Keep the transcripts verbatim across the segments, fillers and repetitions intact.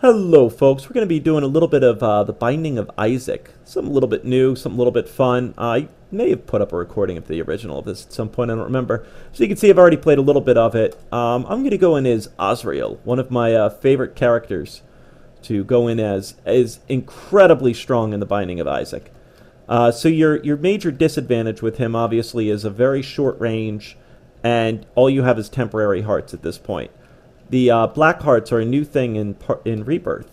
Hello folks, we're going to be doing a little bit of uh, the Binding of Isaac. Something a little bit new, something a little bit fun. Uh, I may have put up a recording of the original of this at some point, I don't remember. So you can see I've already played a little bit of it. Um, I'm going to go in as Azrael, one of my uh, favorite characters to go in as. Is incredibly strong in the Binding of Isaac. Uh, so your, your major disadvantage with him obviously is a very short range, and all you have is temporary hearts at this point. The uh, black hearts are a new thing in in Rebirth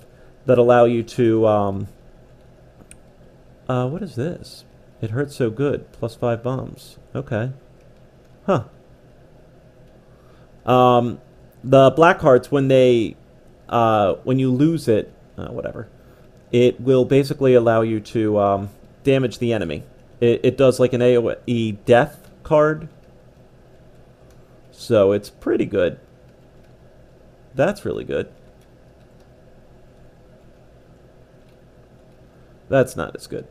that allow you to... Um, uh, what is this? It hurts so good. Plus five bombs. Okay. Huh. Um, the black hearts, when they... Uh, when you lose it... Uh, whatever. It will basically allow you to um, damage the enemy. It, it does like an AoE death card. So it's pretty good. That's really good. That's not as good.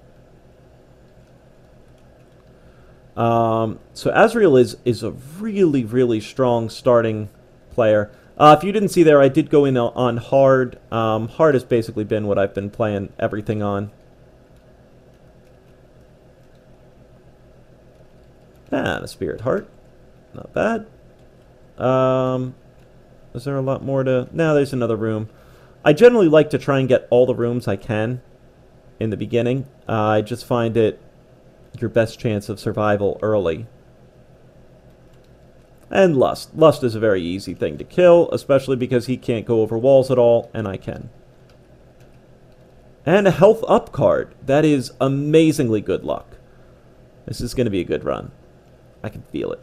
Um, so Azrael is, is a really, really strong starting player. Uh, if you didn't see there, I did go in on hard. Um, hard has basically been what I've been playing everything on. Ah, a spirit heart. Not bad. Um... Is there a lot more to... No, there's another room. I generally like to try and get all the rooms I can in the beginning. Uh, I just find it your best chance of survival early. And Lust. Lust is a very easy thing to kill, especially because he can't go over walls at all, and I can. And a health up card. That is amazingly good luck. This is going to be a good run. I can feel it.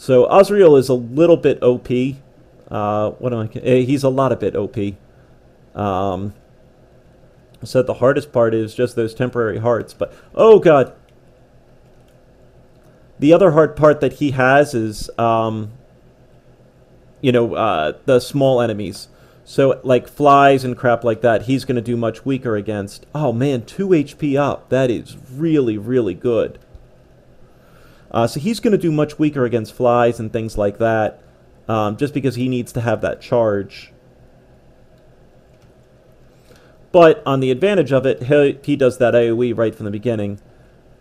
So Azrael is a little bit O P. Uh, what am I? He's a lot of bit O P. Um, so the hardest part is just those temporary hearts. But oh god, the other hard part that he has is, um, you know, uh, the small enemies. So like flies and crap like that, he's going to do much weaker against. Oh man, two H P up. That is really, really good. Uh, so he's going to do much weaker against flies and things like that, um, just because he needs to have that charge. But on the advantage of it, he, he does that AoE right from the beginning.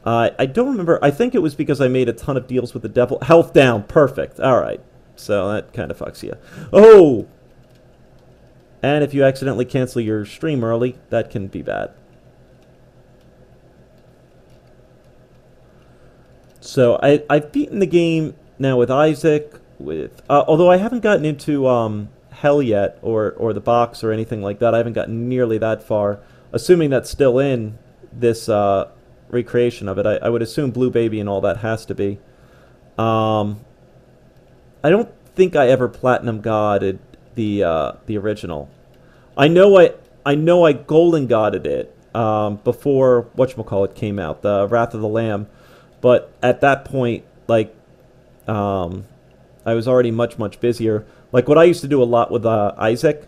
Uh, I don't remember. I think it was because I made a ton of deals with the devil. Health down. Perfect. All right. So that kind of fucks you. Oh! And if you accidentally cancel your stream early, that can be bad. So I, I've beaten the game now with Isaac, with uh, although I haven't gotten into um, Hell yet, or, or the box or anything like that. I haven't gotten nearly that far. Assuming that's still in this uh, recreation of it, I, I would assume Blue Baby and all that has to be. Um, I don't think I ever Platinum Godded the uh, the original. I know I I know I Golden Godded it um, before whatchamacallit came out, the Wrath of the Lamb. But at that point, like, um, I was already much, much busier. Like, what I used to do a lot with uh, Isaac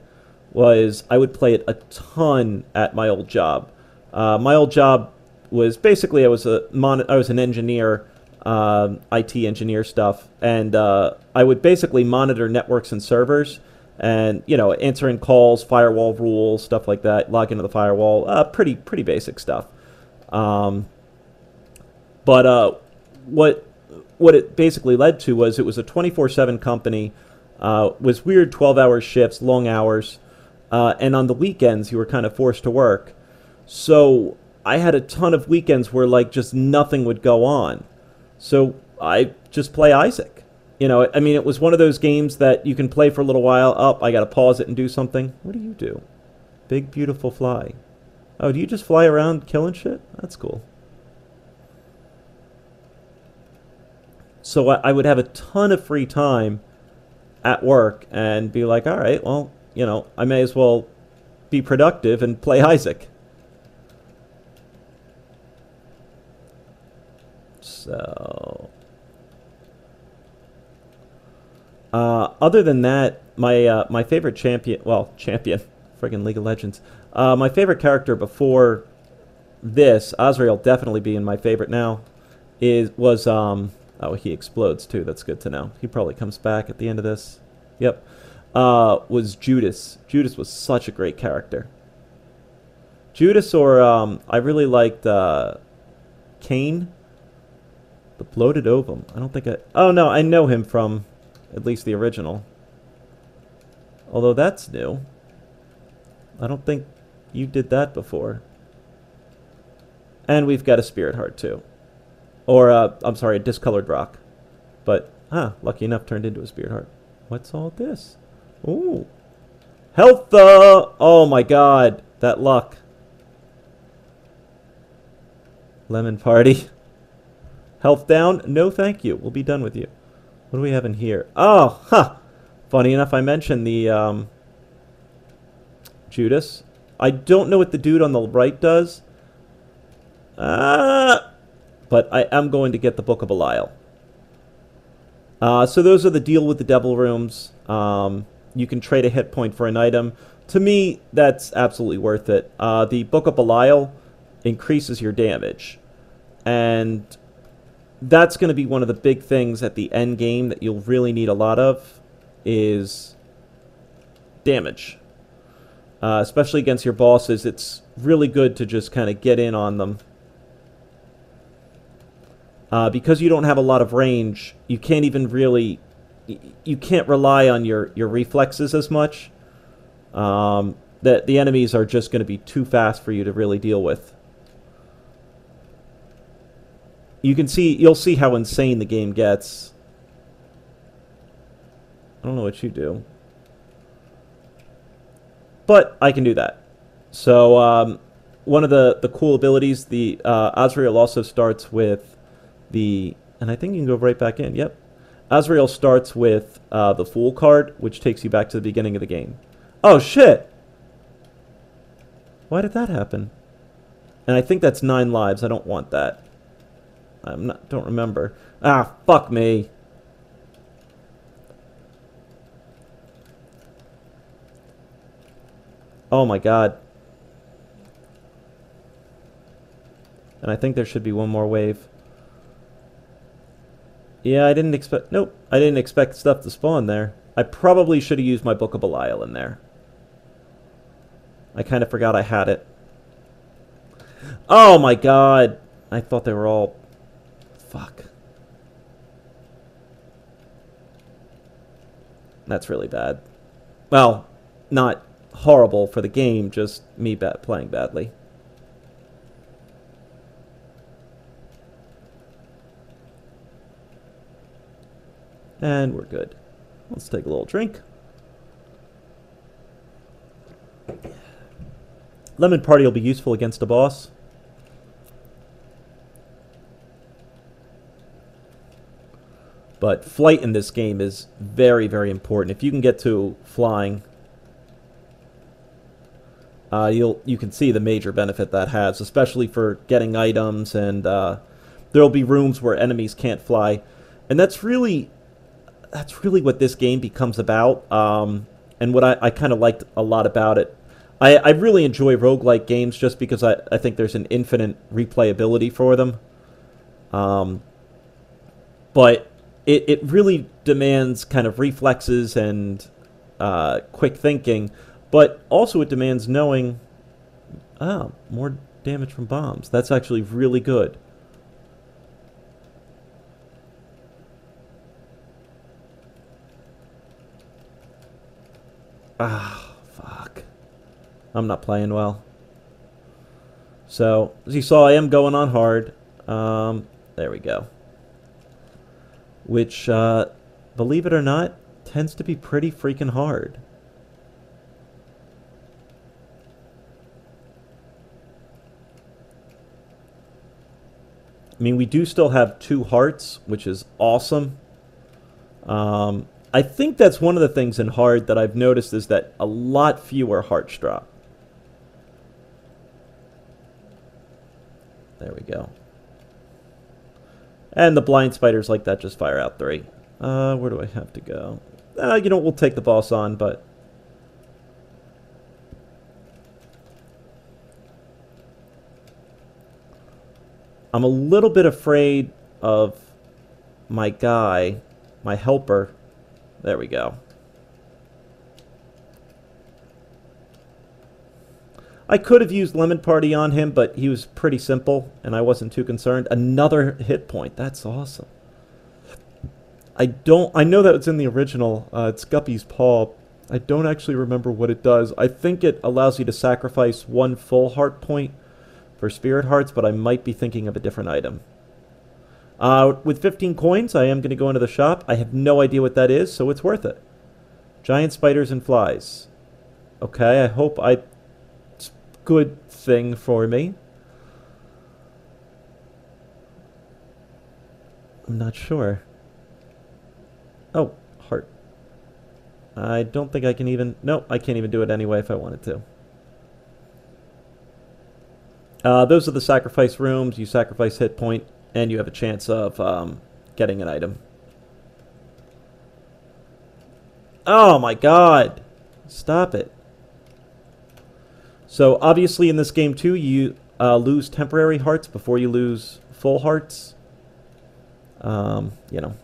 was I would play it a ton at my old job. Uh, my old job was basically I was a mon I was an engineer, um, I T engineer stuff, and uh, I would basically monitor networks and servers, and you know, answering calls, firewall rules, stuff like that. Log into the firewall, uh, pretty pretty basic stuff. Um, But uh, what what it basically led to was it was a twenty-four seven company, uh, was weird twelve-hour shifts, long hours, uh, and on the weekends you were kind of forced to work. So I had a ton of weekends where like just nothing would go on. So I just play Isaac. You know, I mean, it was one of those games that you can play for a little while. Up, oh, I got to pause it and do something. What do you do? Big beautiful fly. Oh, do you just fly around killing shit? That's cool. So I would have a ton of free time at work and be like, all right, well, you know, I may as well be productive and play Isaac. So, uh, other than that, my uh, my favorite champion, well, champion, friggin' League of Legends, uh, my favorite character before this, Azrael definitely being my favorite now, is was um. Oh, he explodes, too. That's good to know. He probably comes back at the end of this. Yep. uh, was Judas. Judas was such a great character. Judas, or um, I really liked uh, Cain, the bloated ovum. I don't think I... Oh, no, I know him from at least the original. Although that's new. I don't think you did that before. And we've got a spirit heart, too. Or, uh, I'm sorry, a discolored rock. But, huh, lucky enough turned into a spirit heart. What's all this? Ooh. Health! Uh, oh, my God. That luck. Lemon Party. Health down? No, thank you. We'll be done with you. What do we have in here? Oh, huh. Funny enough, I mentioned the, um... Judas. I don't know what the dude on the right does. Uh, but I am going to get the Book of Belial. Uh, so those are the deal with the devil rooms. Um, you can trade a hit point for an item. To me, that's absolutely worth it. Uh, the Book of Belial increases your damage. And that's going to be one of the big things at the end game that you'll really need a lot of is damage. Uh, especially against your bosses, it's really good to just kind of get in on them. Uh, because you don't have a lot of range, you can't even really... You can't rely on your, your reflexes as much. Um, that the enemies are just going to be too fast for you to really deal with. You can see... You'll see how insane the game gets. I don't know what you do. But I can do that. So, um, one of the, the cool abilities, the uh, Azrael also starts with the... And I think you can go right back in, yep. Azrael starts with uh, the Fool card, which takes you back to the beginning of the game. Oh, shit! Why did that happen? And I think that's nine lives. I don't want that. I'm not... Don't remember. Ah, fuck me. Oh my God. And I think there should be one more wave. Yeah, I didn't expect... Nope, I didn't expect stuff to spawn there. I probably should have used my Book of Belial in there. I kind of forgot I had it. Oh my God! I thought they were all... Fuck. That's really bad. Well, not... horrible for the game, just me bat playing badly. And we're good. Let's take a little drink. Lemon Party will be useful against a boss. But flight in this game is very, very important. If you can get to flying... Uh, you'll you can see the major benefit that has, especially for getting items, and uh, there'll be rooms where enemies can't fly, and that's really that's really what this game becomes about, um, and what I, I kind of liked a lot about it. I, I really enjoy roguelike games just because I, I think there's an infinite replayability for them, um, but it, it really demands kind of reflexes and uh, quick thinking. But also it demands knowing, ah, more damage from bombs. That's actually really good. Ah, fuck. I'm not playing well. So, as you saw, I am going on hard. Um, there we go. Which, uh, believe it or not, tends to be pretty freaking hard. I mean, we do still have two hearts, which is awesome. Um, I think that's one of the things in hard that I've noticed is that a lot fewer hearts drop. There we go. And the blind spiders like that just fire out three. Uh, where do I have to go? Uh, you know, we'll take the boss on, but... I'm a little bit afraid of my guy, my helper. There we go. I could have used Lemon Party on him, but he was pretty simple, and I wasn't too concerned. Another hit point. That's awesome. I don't... I know that it's in the original. Uh, it's Guppy's Paw. I don't actually remember what it does. I think it allows you to sacrifice one full heart point for Spirit Hearts, but I might be thinking of a different item. Uh, with fifteen coins, I am going to go into the shop. I have no idea what that is, so it's worth it. Giant spiders and flies. Okay, I hope I... good thing for me. I'm not sure. Oh, heart. I don't think I can even... No, I can't even do it anyway if I wanted to. Uh, those are the sacrifice rooms. You sacrifice hit point, and you have a chance of um, getting an item. Oh my god! Stop it. So obviously in this game too, you uh, lose temporary hearts before you lose full hearts. Um, you know,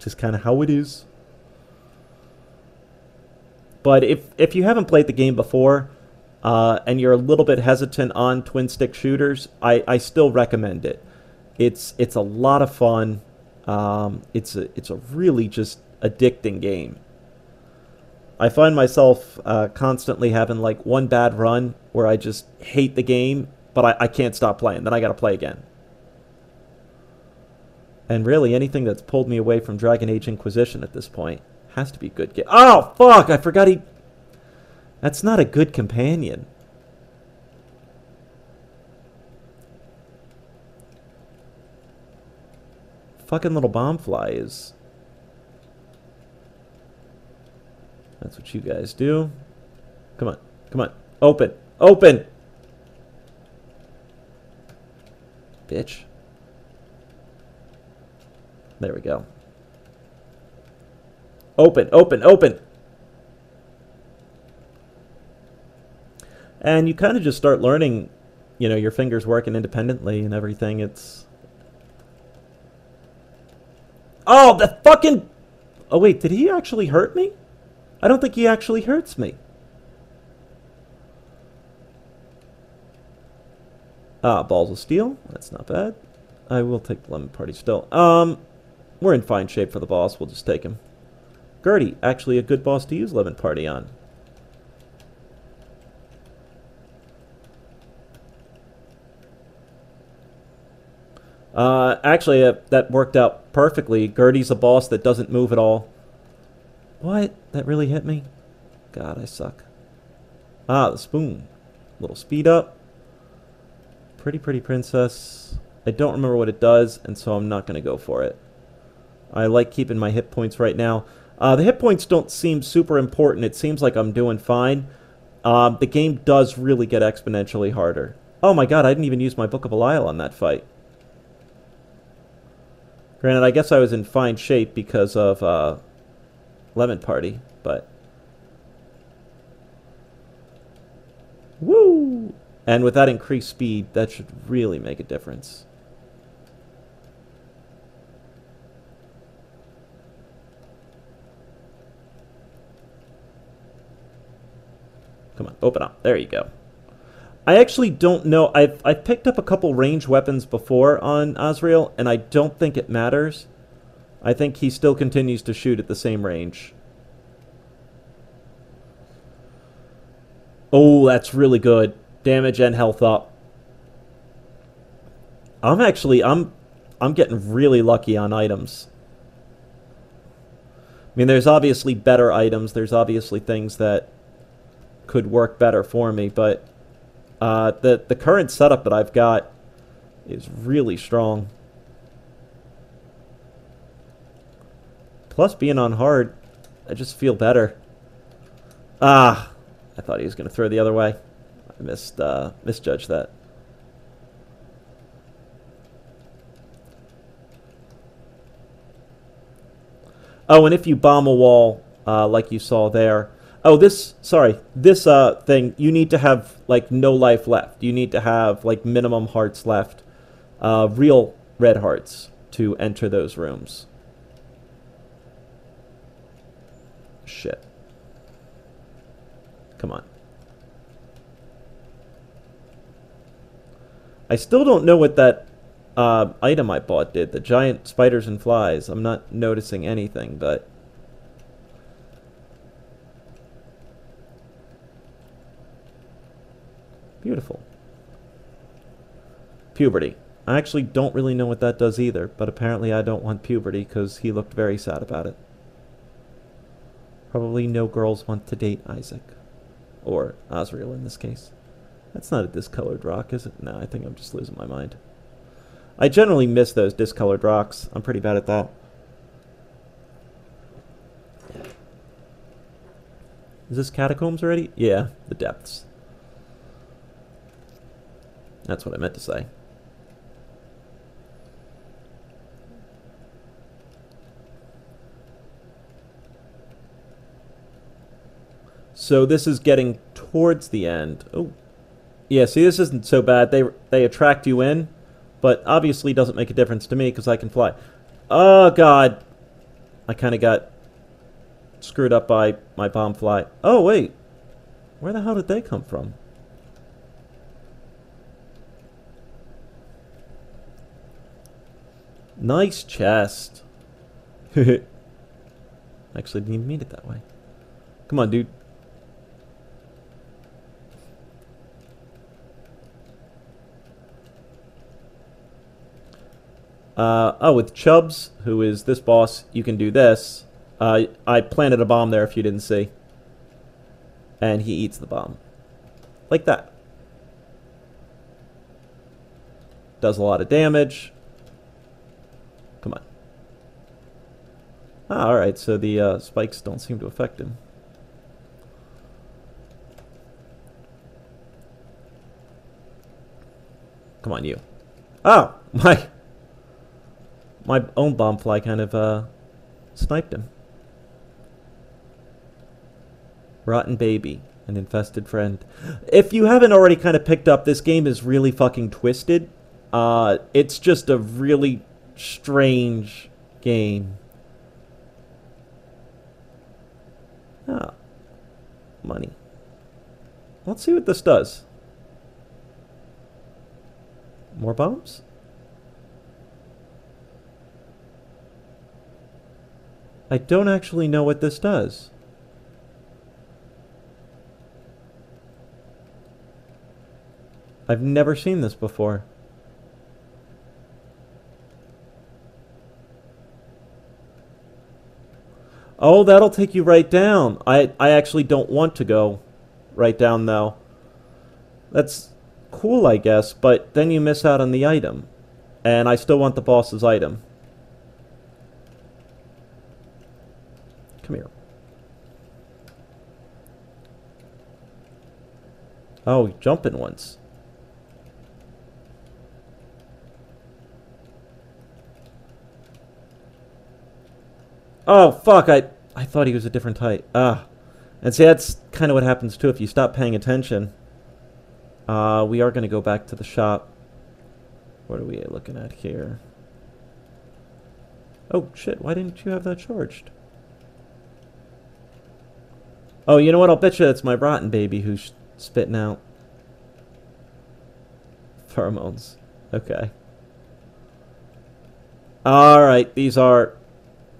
just kind of how it is. But if if you haven't played the game before uh, and you're a little bit hesitant on twin stick shooters, I, I still recommend it. It's it's a lot of fun. Um, it's a, it's a really just addicting game. I find myself uh, constantly having like one bad run where I just hate the game, but I, I can't stop playing. Then I got to play again. And really, anything that's pulled me away from Dragon Age Inquisition at this point has to be good game. Oh, fuck! I forgot he... That's not a good companion. Fucking little bombfly is... That's what you guys do. Come on. Come on. Open. Open! Bitch. There we go. Open. Open. Open! And you kind of just start learning, you know, your fingers working independently and everything. It's... Oh, the fucking... Oh, wait. Did he actually hurt me? I don't think he actually hurts me. Ah, Balls of Steel. That's not bad. I will take the Lemon Party still. Um, we're in fine shape for the boss. We'll just take him. Gertie, actually a good boss to use Lemon Party on. Uh, actually, uh, that worked out perfectly. Gertie's a boss that doesn't move at all. What? That really hit me? God, I suck. Ah, the spoon. Little speed up. Pretty, pretty princess. I don't remember what it does, and so I'm not going to go for it. I like keeping my hit points right now. Uh, the hit points don't seem super important. It seems like I'm doing fine. Um, the game does really get exponentially harder. Oh my god, I didn't even use my Book of Belial on that fight. Granted, I guess I was in fine shape because of... Uh, Lemon Party, but... Woo! And with that increased speed, that should really make a difference. Come on, open up. There you go. I actually don't know. I've, I've picked up a couple range weapons before on Azrael, and I don't think it matters. I think he still continues to shoot at the same range. Oh, that's really good. Damage and health up. I'm actually, I'm, I'm getting really lucky on items. I mean, there's obviously better items. There's obviously things that could work better for me, but uh, the, the current setup that I've got is really strong. Plus, being on hard, I just feel better. Ah, I thought he was going to throw the other way. I missed, uh, misjudged that. Oh, and if you bomb a wall, uh, like you saw there... Oh, this, sorry, this uh, thing, you need to have, like, no life left. You need to have, like, minimum hearts left, uh, real red hearts, to enter those rooms. Shit. Come on. I still don't know what that uh, item I bought did. The giant spiders and flies. I'm not noticing anything, but... Beautiful. Puberty. I actually don't really know what that does either, but apparently I don't want puberty because he looked very sad about it. Probably no girls want to date Isaac. Or Azrael in this case. That's not a discolored rock, is it? No, I think I'm just losing my mind. I generally miss those discolored rocks. I'm pretty bad at that. Is this catacombs already? Yeah, the depths. That's what I meant to say. So this is getting towards the end. Oh, yeah, see, this isn't so bad. They they attract you in, but obviously doesn't make a difference to me because I can fly. Oh, God. I kind of got screwed up by my bomb fly. Oh, wait. Where the hell did they come from? Nice chest. Actually, didn't even mean it that way. Come on, dude. Uh, oh, with Chubbs, who is this boss, you can do this. Uh, I planted a bomb there if you didn't see. And he eats the bomb. Like that. Does a lot of damage. Come on. Ah, alright, so the uh, spikes don't seem to affect him. Come on, you. Oh, my... My own bomb fly kind of uh, sniped him. Rotten Baby, an infested friend. If you haven't already kind of picked up, this game is really fucking twisted. Uh, it's just a really strange game. Ah, money. Let's see what this does. More bombs? I don't actually know what this does. I've never seen this before. Oh, that'll take you right down. I, I actually don't want to go right down, though. That's cool, I guess, but then you miss out on the item. And I still want the boss's item. Come here. Oh, jumping once. Oh, fuck. I, I thought he was a different height. Ah. And see, that's kind of what happens, too, if you stop paying attention. Uh, we are going to go back to the shop. What are we looking at here? Oh, shit. Why didn't you have that charged? Oh, you know what? I'll bet you it's my rotten baby who's spitting out pheromones. Okay. All right, these are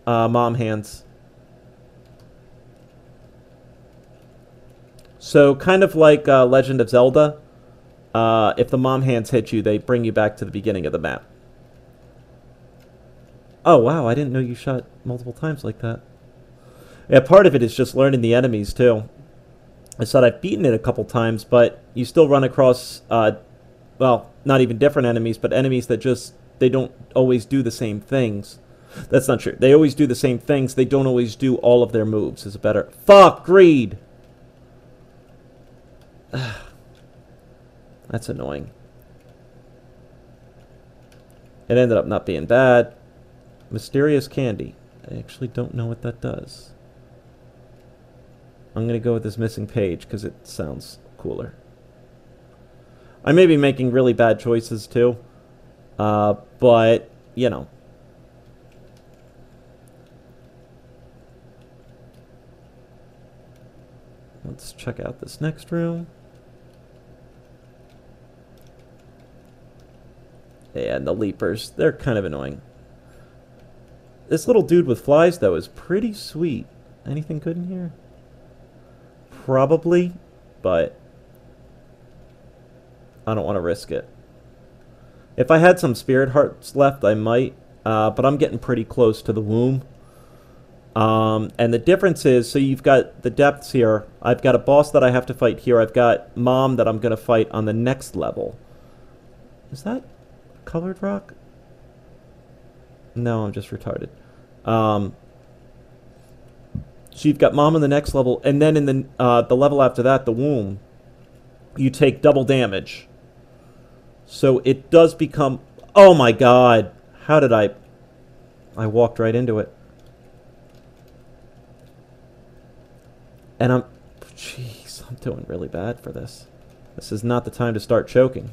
uh, mom hands. So kind of like uh, Legend of Zelda, uh, if the mom hands hit you, they bring you back to the beginning of the map. Oh, wow, I didn't know you shot multiple times like that. Yeah, part of it is just learning the enemies, too. I said I've beaten it a couple times, but you still run across, uh, well, not even different enemies, but enemies that just, they don't always do the same things. That's not true. They always do the same things. They don't always do all of their moves is a better... Fuck! Greed! That's annoying. It ended up not being bad. Mysterious candy. I actually don't know what that does. I'm going to go with this missing page because it sounds cooler. I may be making really bad choices too, uh, but, you know. Let's check out this next room. Yeah, the leapers, they're kind of annoying. This little dude with flies, though, is pretty sweet. Anything good in here? Probably, but I don't want to risk it. If I had some spirit hearts left, I might, uh, but I'm getting pretty close to the womb. Um, and the difference is, so you've got the depths here. I've got a boss that I have to fight here. I've got Mom that I'm going to fight on the next level. Is that colored rock? No, I'm just retarded. Um, so you've got Mom on the next level, and then in the, uh, the level after that, the womb, you take double damage. So it does become... Oh my god! How did I... I walked right into it. And I'm... Jeez, I'm doing really bad for this. This is not the time to start choking.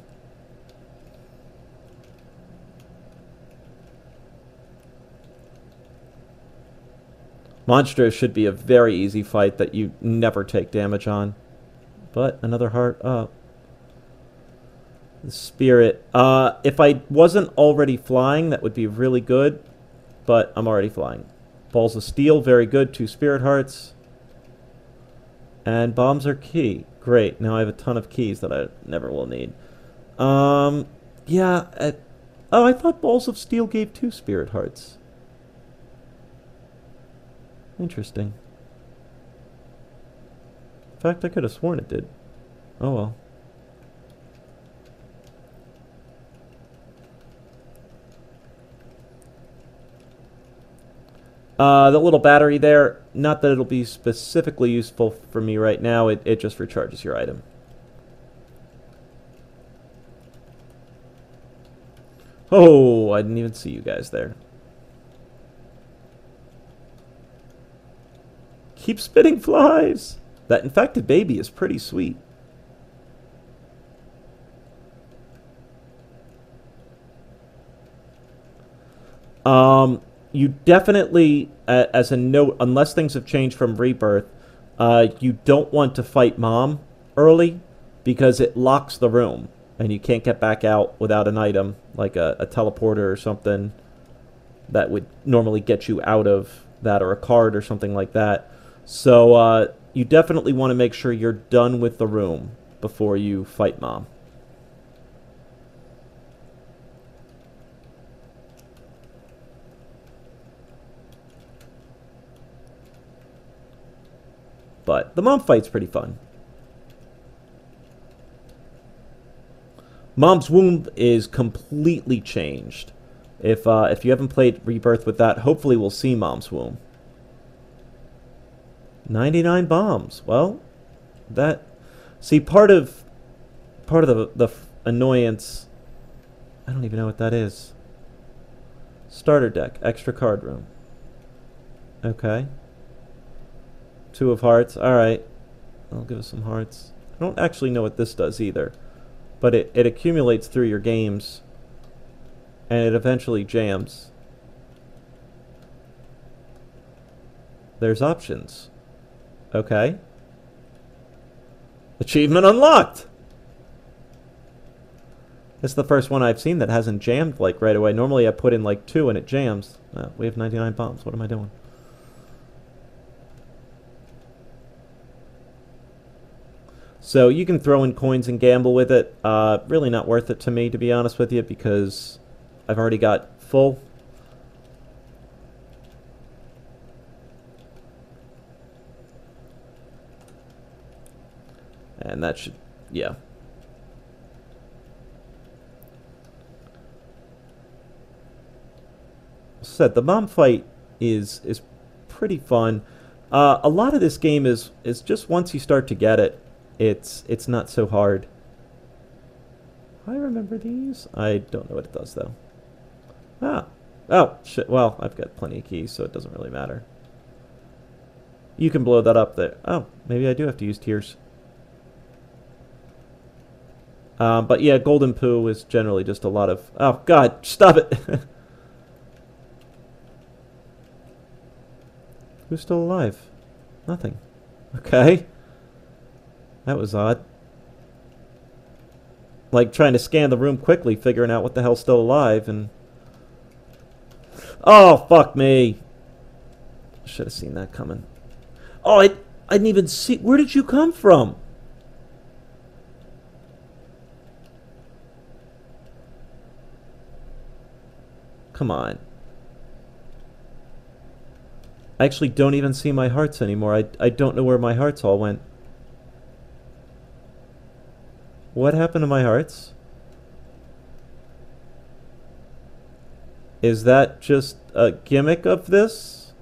Monstro should be a very easy fight that you never take damage on. But another heart up. The spirit. Uh, if I wasn't already flying, that would be really good. But I'm already flying. Balls of Steel, very good. Two spirit hearts. And bombs are key. Great. Now I have a ton of keys that I never will need. Um, yeah. I, oh, I thought Balls of Steel gave two spirit hearts. Interesting. In fact, I could have sworn it did. Oh well. Uh, that little battery there, not that it'll be specifically useful for me right now, it, it just recharges your item. Oh, I didn't even see you guys there. Keep spitting flies! That infected baby is pretty sweet. Um... You definitely, uh, as a note, unless things have changed from Rebirth, uh, you don't want to fight Mom early because it locks the room and you can't get back out without an item, like a, a teleporter or something that would normally get you out of that, or a card or something like that. So uh, you definitely want to make sure you're done with the room before you fight Mom. But the Mom fight's pretty fun. Mom's womb is completely changed. If uh, if you haven't played Rebirth with that, hopefully we'll see Mom's womb. ninety-nine bombs. Well, that see part of part of the the annoyance. I don't even know what that is. Starter deck, extra card room. Okay. Two of hearts. Alright. I'll give us some hearts. I don't actually know what this does either. But it, it accumulates through your games. And it eventually jams. There's options. Okay. Achievement unlocked! This is the first one I've seen that hasn't jammed like right away. Normally I put in like two and it jams. Oh, we have ninety-nine bombs. What am I doing? So you can throw in coins and gamble with it. Uh, really not worth it to me, to be honest with you, because I've already got full. And that should, yeah. So the Mom fight is is pretty fun. Uh, a lot of this game is is just once you start to get it, It's it's not so hard. I remember these. I don't know what it does though. Ah, oh shit. Well, I've got plenty of keys, so it doesn't really matter. You can blow that up there. Oh, maybe I do have to use tears. Um, but yeah, golden poo is generally just a lot of. Oh God, stop it! Who's still alive? Nothing. Okay. That was odd. like trying to scan the room quickly, figuring out what the hell's still alive, and oh, fuck me. Should have seen that coming. Oh, I, I didn't even see. Where did you come from? Come on. I actually don't even see my hearts anymore. I, I don't know where my hearts all went. What happened to my hearts? Is that just a gimmick of this?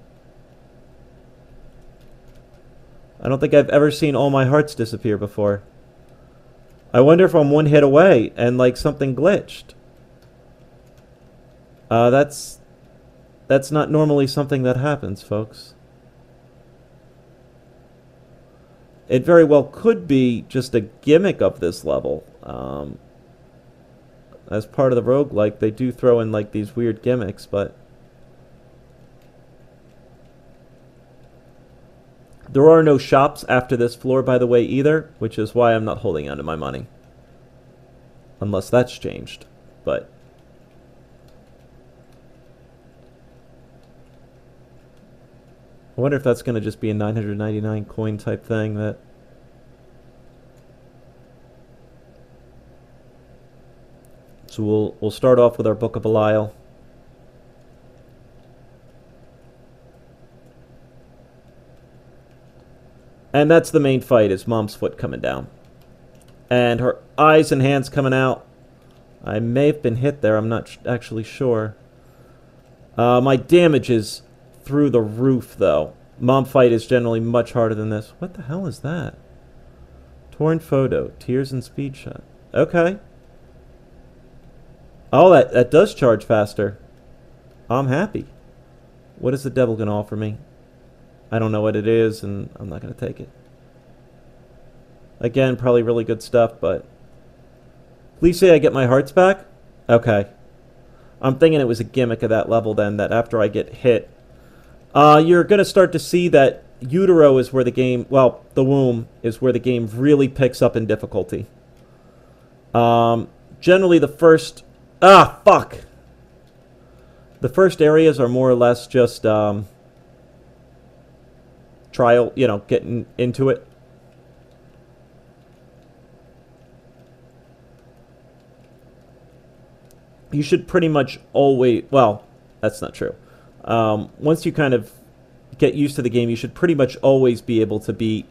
I don't think I've ever seen all my hearts disappear before. I wonder if I'm one hit away and like something glitched. Uh, that's... That's not normally something that happens, folks. It very well could be just a gimmick of this level. Um, as part of the roguelike, they do throw in like these weird gimmicks, but there are no shops after this floor, by the way, either, which is why I'm not holding on to my money. Unless that's changed, but I wonder if that's going to just be a nine hundred ninety-nine coin type thing that... So we'll, we'll start off with our Book of Belial. And that's the main fight, is Mom's foot coming down. And her eyes and hands coming out. I may have been hit there, I'm not sh- actually sure. Uh, my damage is... through the roof, though. Mom fight is generally much harder than this. What the hell is that? Torn photo. Tears and speed shot. Okay. Oh, that, that does charge faster. I'm happy. What is the devil going to offer me? I don't know what it is, and I'm not going to take it. Again, probably really good stuff, but... Please say I get my hearts back? Okay. I'm thinking it was a gimmick of that level, then, that after I get hit... Uh, you're going to start to see that utero is where the game, well, the womb is where the game really picks up in difficulty. Um, generally the first, ah, fuck. The first areas are more or less just um, trial, you know, getting into it. You should pretty much always, well, that's not true. Um, once you kind of get used to the game, you should pretty much always be able to beat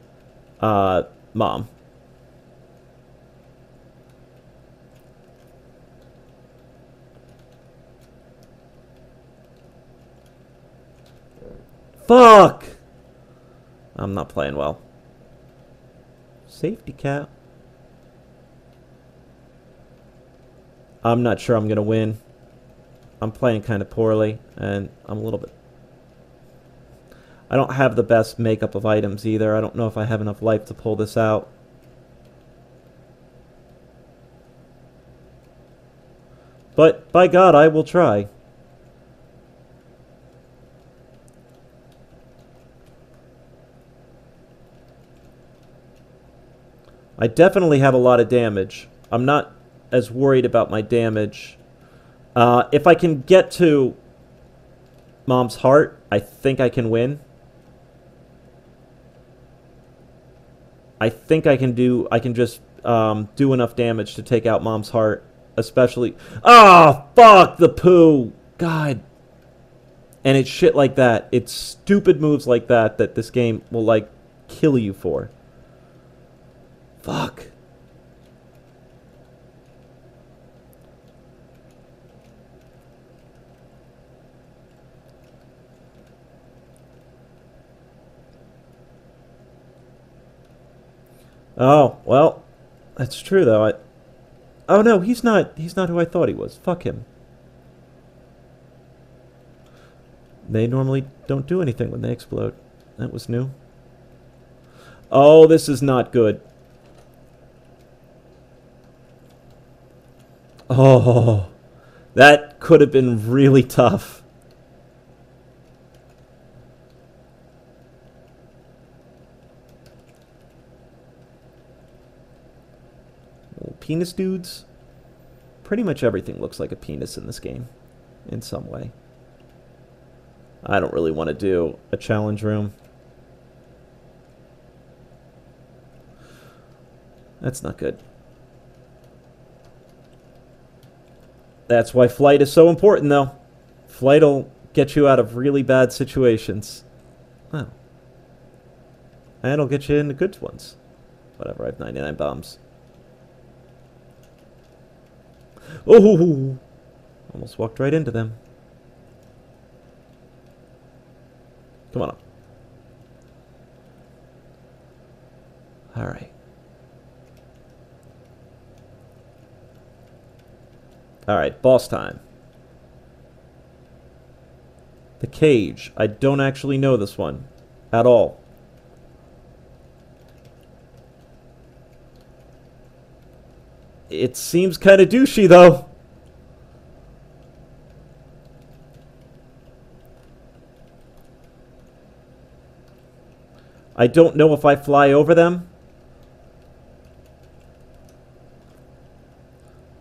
uh, Mom. Fuck! I'm not playing well. Safety cap. I'm not sure I'm gonna win. I'm playing kind of poorly, and I'm a little bit... I don't have the best makeup of items either. I don't know if I have enough life to pull this out. But, by God, I will try. I definitely have a lot of damage. I'm not as worried about my damage... Uh, if I can get to Mom's heart, I think I can win. I think I can do... I can just um, do enough damage to take out Mom's heart, especially... Oh, fuck the poo! God. And it's shit like that. It's stupid moves like that that this game will, like, kill you for. Fuck. Oh, well, that's true, though. I... Oh, no, he's not He's not who I thought he was. Fuck him. They normally don't do anything when they explode. That was new. Oh, this is not good. Oh, that could have been really tough. Penis dudes. Pretty much everything looks like a penis in this game, in some way. I don't really want to do a challenge room. That's not good. That's why flight is so important, though. Flight will get you out of really bad situations. Oh. And it'll get you into good ones. Whatever, I have ninety-nine bombs. Oh! Almost walked right into them. Come on up. Alright. Alright, boss time. The cage. I don't actually know this one. At all. It seems kind of douchey, though. I don't know if I fly over them.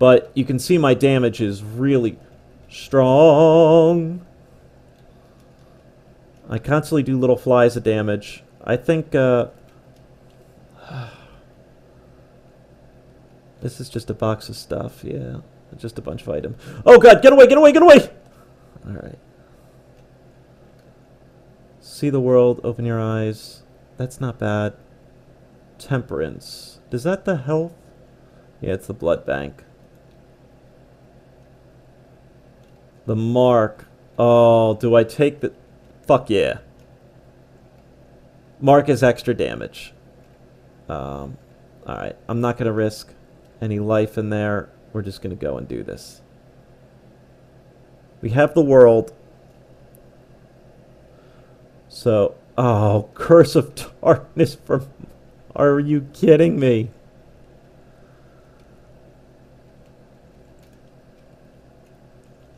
But you can see my damage is really strong. I constantly do little flies of damage. I think, uh... this is just a box of stuff, yeah. Just a bunch of items. Oh god, get away, get away, get away! Alright. See the world, open your eyes. That's not bad. Temperance. Is that the health? Yeah, it's the blood bank. The mark. Oh, do I take the... Fuck yeah. Mark is extra damage. Um, Alright, I'm not going to risk any life in there. We're just going to go and do this. We have the world. So, oh, curse of darkness from... Are you kidding me?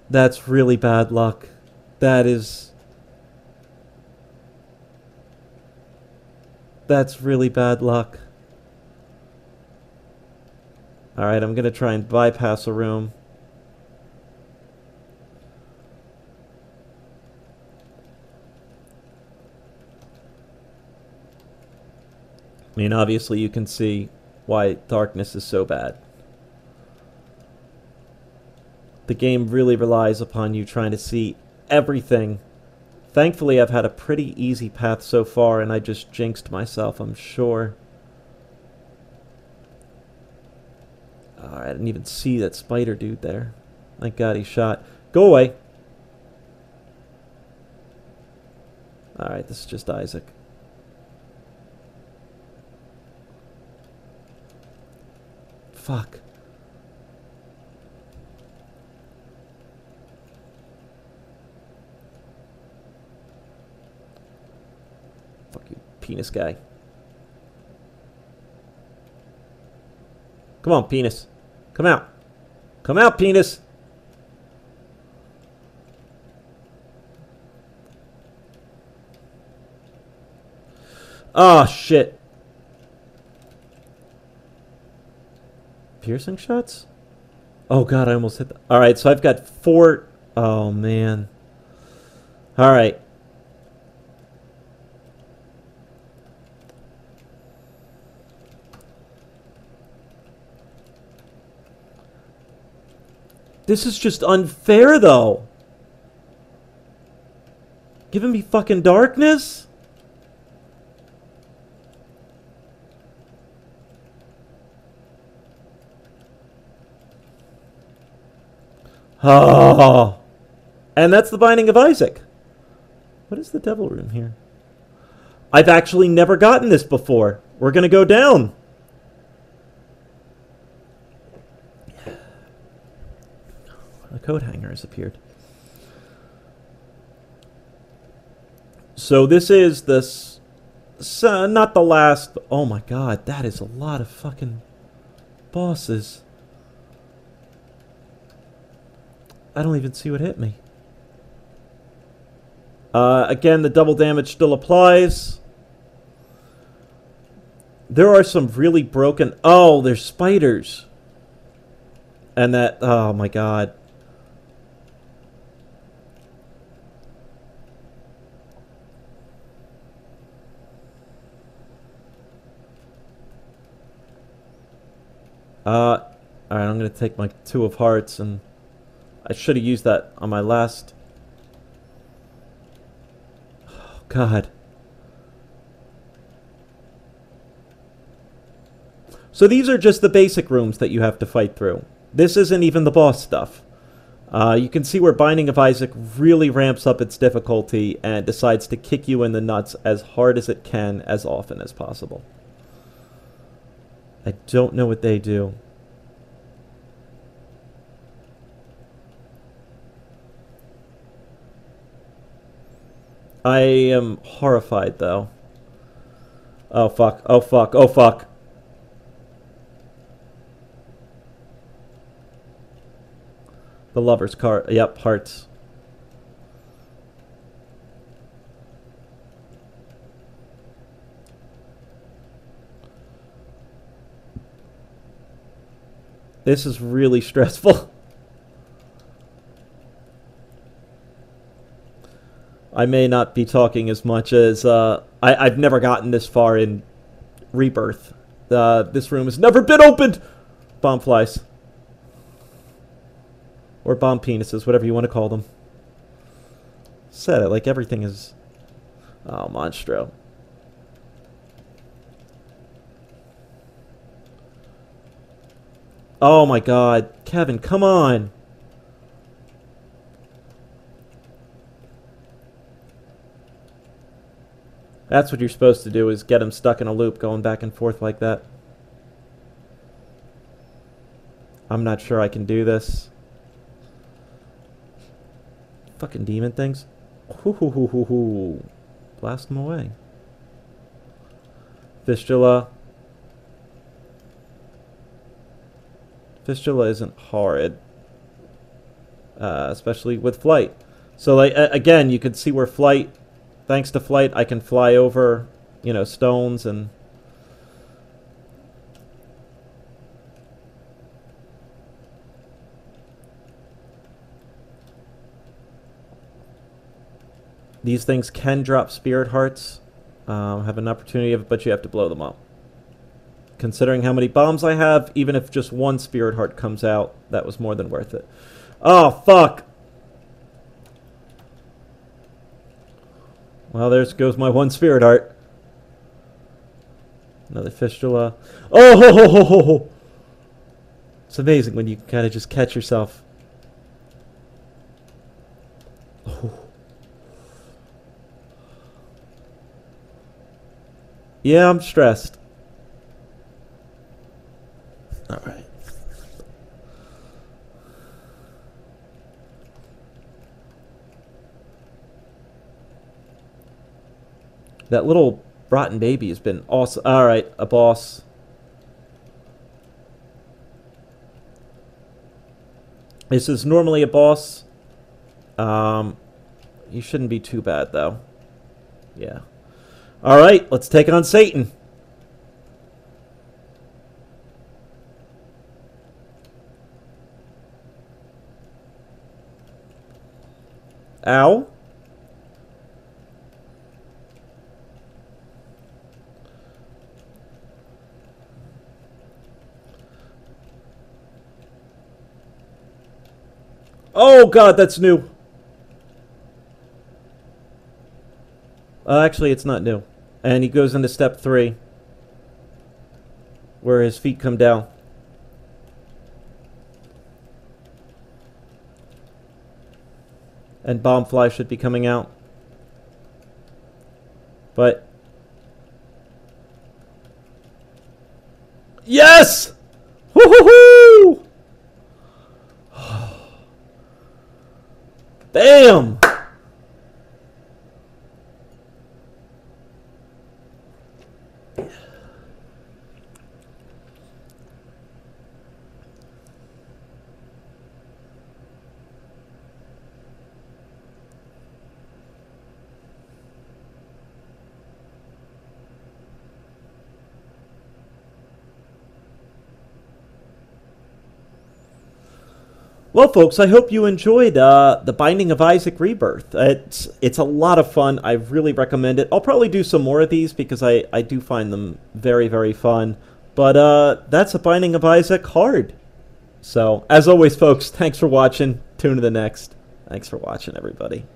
That's really bad luck. That is... That's really bad luck. Alright, I'm going to try and bypass a room. I mean, obviously you can see why darkness is so bad. The game really relies upon you trying to see everything. Thankfully, I've had a pretty easy path so far, and I just jinxed myself, I'm sure. Oh, I didn't even see that spider dude there. Thank God he shot. Go away! Alright, this is just Isaac. Fuck. Penis guy. Come on, penis. Come out. Come out, penis. Ah, shit. Piercing shots? Oh, God, I almost hit that. All right, so I've got four. Oh, man. All right. This is just unfair, though. Giving me fucking darkness? Oh. And that's the Binding of Isaac. What is the devil room here? I've actually never gotten this before. We're going to go down. A coat hanger has appeared. So this is this, uh, not the last. Oh my god, that is a lot of fucking bosses. I don't even see what hit me. Uh, again, the double damage still applies. There are some really broken. Oh, there's spiders. And that, oh my god. Uh, alright, I'm gonna take my two of hearts, and I should have used that on my last... Oh god. So these are just the basic rooms that you have to fight through. This isn't even the boss stuff. Uh, you can see where Binding of Isaac really ramps up its difficulty and decides to kick you in the nuts as hard as it can, as often as possible. I don't know what they do. I am horrified, though. Oh, fuck. Oh, fuck. Oh, fuck. The lover's card. Yep, hearts. This is really stressful. I may not be talking as much as... Uh, I, I've never gotten this far in Rebirth. Uh, this room has never been opened! Bomb flies. Or bomb penises, whatever you want to call them. Said it like everything is... Oh, Monstro. Oh my god. Kevin, come on! That's what you're supposed to do, is get him stuck in a loop going back and forth like that. I'm not sure I can do this. Fucking demon things. Hoo hoo hoo hoo hoo. Blast them away. Fistula. Fistula isn't horrid. Uh, especially with flight. So, like, uh, again, you can see where flight, thanks to flight, I can fly over, you know, stones and... These things can drop spirit hearts, um, have an opportunity of it, but you have to blow them up. Considering how many bombs I have, even if just one spirit heart comes out, that was more than worth it. Oh, fuck! Well, there goes my one spirit heart. Another fistula. Oh, ho, ho, ho, ho, ho! It's amazing when you can kind of just catch yourself. Oh. Yeah, I'm stressed. Alright. That little rotten baby has been awesome. Alright, a boss. This is normally a boss. Um, you shouldn't be too bad, though. Yeah. All right, let's take on Satan. Ow. Oh, God, that's new. Uh, actually, it's not new. And he goes into step three, where his feet come down. And Bombfly should be coming out. But... Yes! Woo-hoo-hoo! Bam! Well, folks, I hope you enjoyed uh, The Binding of Isaac Rebirth. It's, it's a lot of fun. I really recommend it. I'll probably do some more of these because I, I do find them very, very fun. But uh, that's The Binding of Isaac hard. So, as always, folks, thanks for watching. Tune to the next. Thanks for watching, everybody.